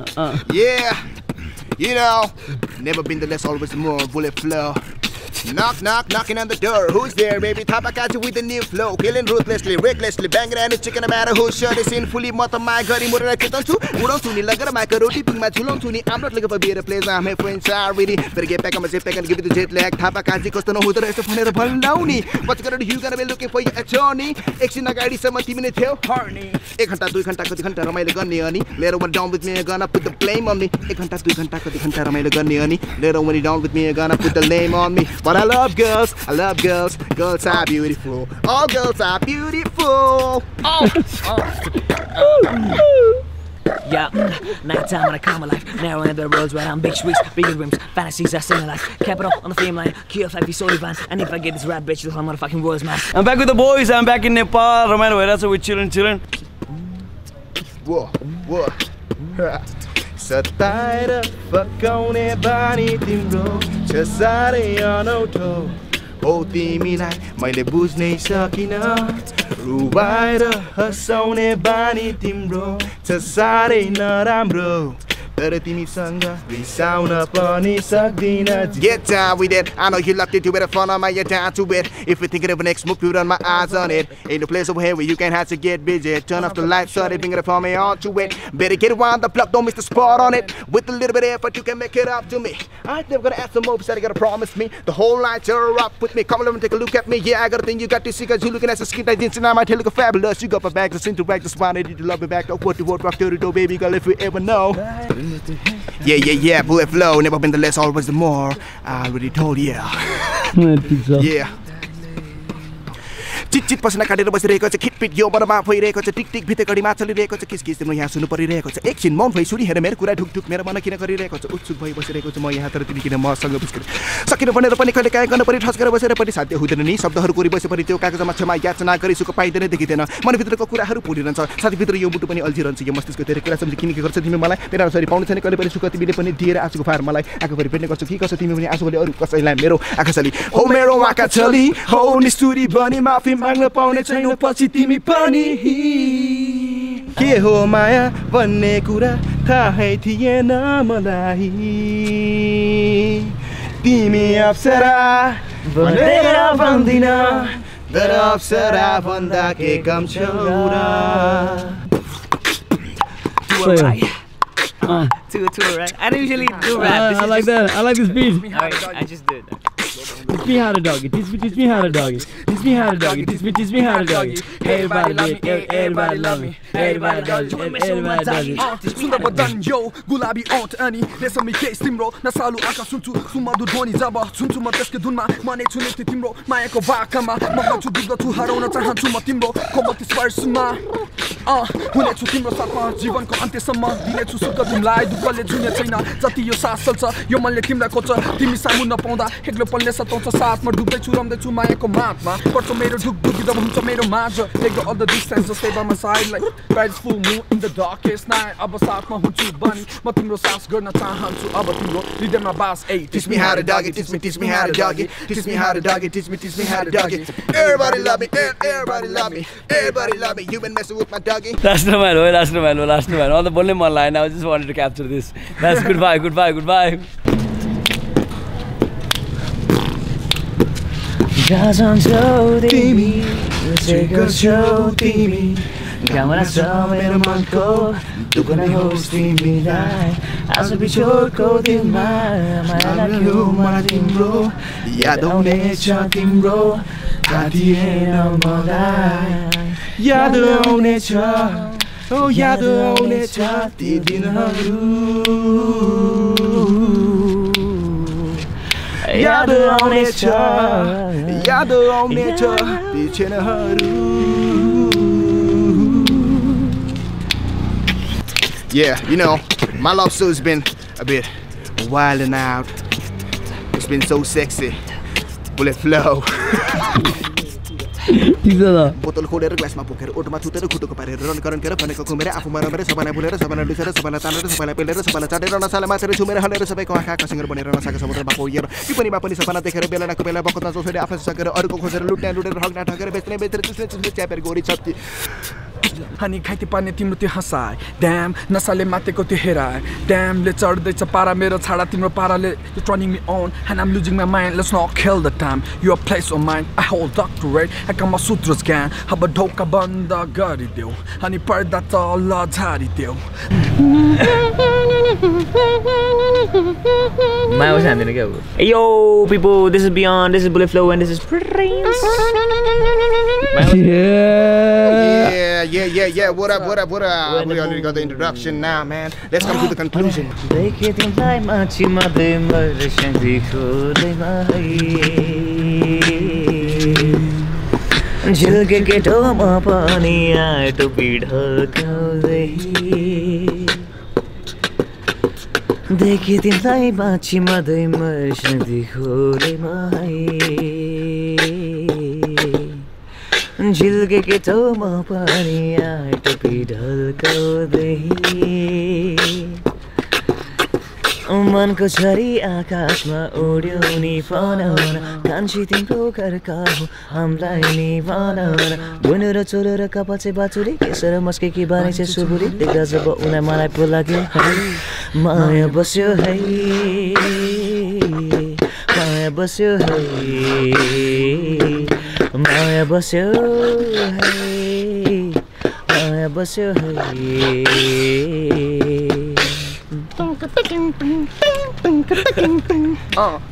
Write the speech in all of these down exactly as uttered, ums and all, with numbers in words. Uh-uh. Yeah, you know, never been the less, always more. Bullet flow. Knock, knock, knocking on the door. Who's there, baby? Tapakaji with the new flow. Killing ruthlessly, recklessly, banging and it's chicken no matter who. Shirt is in fully mouth of my gutty. More than I get on to. Who don't tune like a macaroni, ping my tulong tune. I'm not looking for beer place. I'm here for insanity. Better get back on my zip pack and give it the jet lag. Tapakaji, cause to know who the rest of the baloney. What's gonna do? You gonna be looking for your attorney. Exina guy is seventy minutes here. Horny. Ekanta, two Kantaka, the Hunter, my gunny. Later when down with me, you're gonna put the blame on me. Ekanta, two Kantaka, the Hunter, my gunny. Later when you down with me, you're gonna put the blame on me. But I love girls, I love girls, girls are beautiful. All girls are beautiful. Oh! Oh. Yeah, nighttime on a common life, narrowing the roads where I'm big streets, bigger rims, fantasies are still alive. Capital on the fame line, kill five, be so divine. And if I get this rap bitch, this whole motherfucking world's mine. I'm back with the boys, I'm back in Nepal. Romero, that's so we're chilling, chilling. Whoa, whoa. Satire, fuck on a bunny, timro, Chasari on auto. Oh, Timina, my debus name Sakina, Rubaira, Hassone bunny, timro, Chasari Narambro. We sound up on his Sagdina. Get down with it. I know you loved it. You better follow my down to it. If you're thinking of an next move, you run my eyes on it. Ain't no place over here where you can't have to get busy. Turn off the lights, so they bring it upon me onto it. Better get wound the block, don't miss the spot on it. With a little bit of effort, you can make it up to me. I ain't never gonna ask the moves that you gotta promise me. The whole night you're up with me. Come on, take a look at me. Yeah, I got a thing you got to see, cause you looking at the skin I didn't see. Now my tail look fabulous. You got my bags, I seem to rag the spine. I need to love me back. Don't put the word rock to the door, baby girl, if you ever know. Yeah, yeah, yeah, bullet flow, never been the less, always the more. I already told you. Yeah. Chit chit pasna kader basireko cha khitpit yo barama bhaireko cha tik tik भित्रगडी माछलिरहेको छ किस किस तिम्रो यहाँ सुन्नु परिरहेको छ एकछिन मौन भई सुनिहेर मेरो कुरा ढुक ढुक मेरो मन किन गरिरहेको छ उत्सुक भई बसिरहेको छु म यहाँ तर तिमी किन मसँग बुझ्किन सकिन भनेर पनि कहिले काहीँ गर्न परि ठस्केर बसेर पनि साध्य हुँदैन नि शब्दहरु कोरि बसेपछि त्यो कागजमा क्षमा याचना गरि सुख पाइदैन देखिदैन मनभित्रको कुराहरु पुरिरन्छ साथीभित्र यो मुटु पनि अल्झिरन्छ यो मस्तिष्क धेरै कुरा सम्झि किन के गर्छ तिमी मलाई मेरो सरी पाउनु छैन कहिले पनि सुख तिमीले पनि दिएर आजको फार मलाई आगो भरि पेट्ने गर्छ के गर्छ तिमी पनि आजको अरु कसैलाई मेरो आकाशली हो मेरो वाका चली हो निस्तुरी बनी माफी माग्न पाउने छैनौ पछि तिमी पनि के हो माया भन्ने कुरा थाहै थिएन मलाई तिमी अप्सरा भनेर भन्दिन तर अप्सरा भन्दा के कम छौ र two two right I don't usually do rap uh, I like that I like this beat I just did that. Teach me how to doggy, teach me, teach me how to doggy, teach me how to doggy, teach me, teach me how to doggy. Everybody love me, everybody love me, everybody does it, everybody does it. Sunna badan yo, gulabi aunt ani, lesa mi case timro, nasalu aka suntu, sumadu doni zaba, suntu mateske dunma, mane tunete timro, maeko vakama, mama tu dudla tu harona tahantu matimro, combat is fire suma. Ah, hune tu timro sapa, jivan ko ante sama, dile tu suka dumlai, dukale dunya china, zati yo sa salsa, yo manle timla kocha, timi samu na ponda, heglo पल्ले सताउँछ साथमा डुब्दै छु रम्दै छु मायाको माटमा पर्छ मेरो ढुकढुकी जब हुन्छ मेरो माझ टेक अल द डिस्टेन्स जस्तै बामा साइड लाइक प्राइज फुल मु इन द डार्केस्ट नाइट अब साथमा हुन्छु बनी म तिम्रो सास गर्न चाहन्छु अब तिम्रो हृदयमा बास ए teach me how to dougie it teach me teach me how to dougie it teach me how to dougie it teach me teach me how to dougie it everybody love me everybody love me everybody love me you been messing with my doggy that's no man oh that's no man oh that's no man all the bullet my line I just wanted to capture this that's goodbye goodbye goodbye Gazan show timi, chicos show timi, cámara sobre el manco, tú con el host timi dai, haz el bichoco de mar, mala luma timbro, ya donde echa timbro, catiena malai, ya donde echa, oh ya donde echa ti dinaru. You're the only child. You're the only child. Bitch in a hurry. Yeah, you know, my love story's been a bit wildin' out. It's been so sexy. Bullet flow. Bottle holder, glass my poker, automatic, run current, Kumera, Afumara, Sabana, Sabana, Sabana, Sabana, Sabana, Salama, Tumera, Hunters of Ekaka, Singer, Bonera, Saka, Sabana, for year. You put him up on his Sabana, Kerabella, Cabella, Bocas, Officer, Orco, Lutan, Lutan, Hogna, Hogger, Best, Better, Chapter, Gori Chapti. Honey, Katy Panetim to Hasai. Damn, Nasale Mateko to Hera. Damn, let's order the Parameros Haratimo Parale. You're turning me on, and I'm losing my mind. Let's not kill the time. Your place on mine. I hold doctorate. I come a sutras gang. Habadoka Banda Garidil. Honey, part that's all Lord's Haridil. My was handing go. Hey, yo, people, this is Beyond, this is Bullet Flow, and this is Prince. Yeah. Yeah, yeah, yeah, yeah. What up, what up, what up? We already got the introduction now, man. Let's come to the conclusion. झिलके के तोमा पानी आए टपी ढल को दही मन को छरी आकाशमा उड्यो नि फनाउन कान्छी तिम्रो करकार हो हामीलाई नि बनाउन बुनु र चोलो र कपाचे बाचुरी केसर मस्के कि बानी से सुबुरी देखा जब उनी मलाई पुलाग्यो माया बस्यो है माया बस्यो है माया बस्यो है माया बस्यो है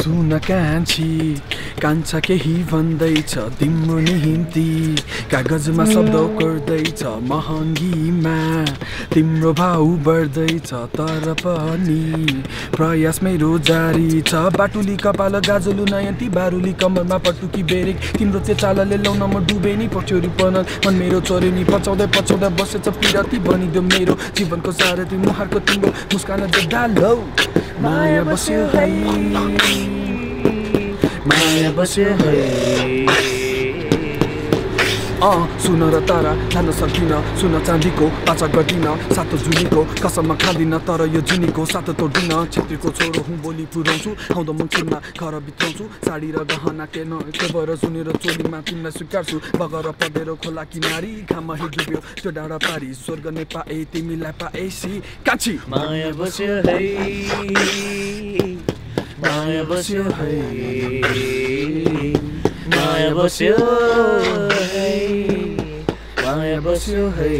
सुन कान्छी कान्छा केही भन्दैछ तिम्रो निम्ति कागजमा शब्द गर्दैछ महँगीमा तिम्रो भाउ बढ्दैछ तर पनि प्रयास मेरो जारी छ बाटुली कपाल गाजलु नयन्ती बारुली कम्बरमा पटुकी बेरिक तिम्रो चेचालले लाउन म डुबे नि पछ्यौरी पनल मन मेरो चोरे नि पछाउँदै पछाउँदा बसेछ पिरती बनिदियो मेरो जीवनको सारथी मुहारको तिम्रो मुस्कान डालो माया बस्यो है माया बस्यो है अ सुन र तारा जान्न सक्दिन सुन चाँदीको पाचा गर्दिन सातो जुनीको कसम खादिन तर यो जुनीको सातो तोड्दिन क्षेत्रीको छोरो हुँ बोली पुराउँछु आउँदो मन सुनमा घर बिताउँछु साडी र गहना के न केबर सुनेर चोलीमा तिमीलाई स्वीकार्छु बगर पदेरो खोला किनारी घाममा हिड्यो त्यो डाँडा पारी स्वर्ग नै पाए तिमीलाई पाएसी कान्छी माया बस्यो है माया बस्यो है माया बस्यो है माया बस्यो है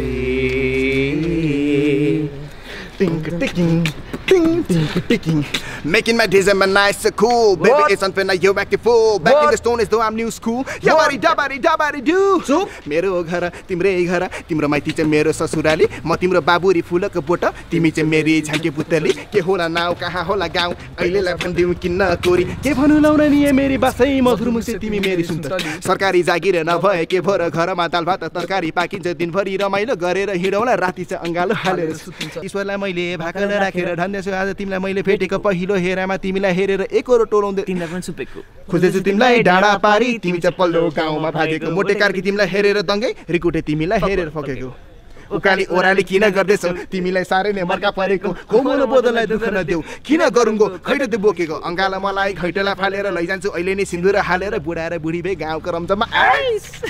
टिंग ticking ting ting ticking Making my days and my nights so cool Baby what? It's something I hear back to full Back what? In the stone as though I'm new school Yabari dabari dabari do So Mero ghara timre ghara Timro maiti cha mero sasurali Ma timro baburi fulako bota Timi cha meri jhanke putali Ke hola nao kaha hola gaun Aile la bhandiu kinna kori Ke bhanu launa niye meri basai madhurmukh se timi meri sunta Sarkari jagira na bhaye ke bhara ghara ma dal bhat tarkari pakincha dinbhari ramailo garera hidaula rati cha angalo halera Iswarlai maile bhakala rakhera dhanya chu aaja timlai maile bheteko pahilo हेरामा तिमीलाई हेरेर एकरो टोलाउँदै तिमीलाई पनि सुपेको खोजेछु तिमीलाई डाडा पारी तिमी चपल्लो गाउँमा भागेको मोटे कारकी तिमीलाई हेरेर दंगै रिकुटे तिमीलाई हेरेर फकेको उकाली ओराली किन गर्दैछौ तिमीलाई सारै नै मर्का परेको कोमलो बोधलाई दुख नदेऊ किन गरुङको खैटते बोकेको अंगाला मलाई खैटला फालेर लैजान्छु अहिले नै सिन्दुर हालेर बुढाएर बुढी भए गाउँको रमझममा आइस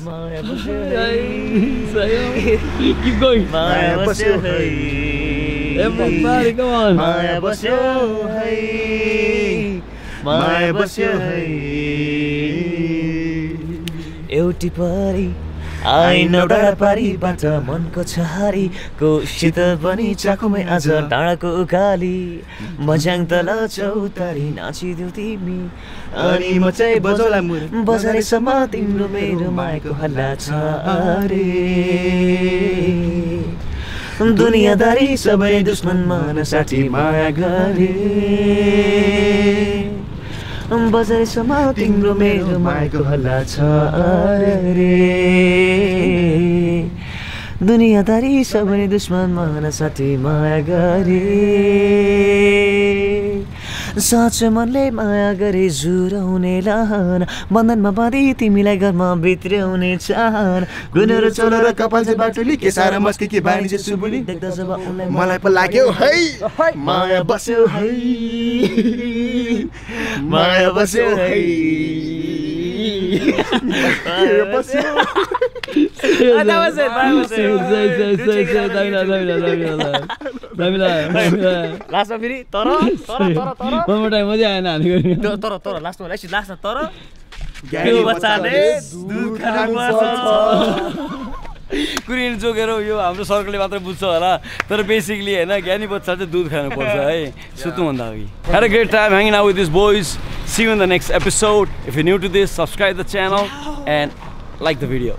माया बस्यो है सही keep going माया बस्यो है Everybody, come on. माया बस्यो है माया बस्यो है एउटी पारी आई नडा पारीबाट मनको छहारी को शीतल बनी चाकुमै आज डाँडाको उकाली मझाङ तल चौतारी नाचिदिउ तिमी अनि म चाहिँ बजौला मुर बजारेसम्म तिम्रो मेरो मायाको हल्ला छ अरे दुनियादारी सबै दुश्मन मान साथी माया गरे बजारे समा तिम्रो मेरो मायाको हल्ला छ अरे दुनियादारी सबै दुश्मन मान साथी माया गरे साँचो मनले माया गरे जुराउने लहन बन्धनमा बाँधी तिमीलाई घरमा भित्र्याउने चाहन गुनु र चोलो र कपाल बाटुली के सारा मस्की के बानी चाहिँ सुबुली देख्दा जब मलाई पो लाग्यो है माया बस्यो है माया बस्यो है Had a great time hanging out with these boys. See you in the next episode. If you're new to this, subscribe the channel and like the video.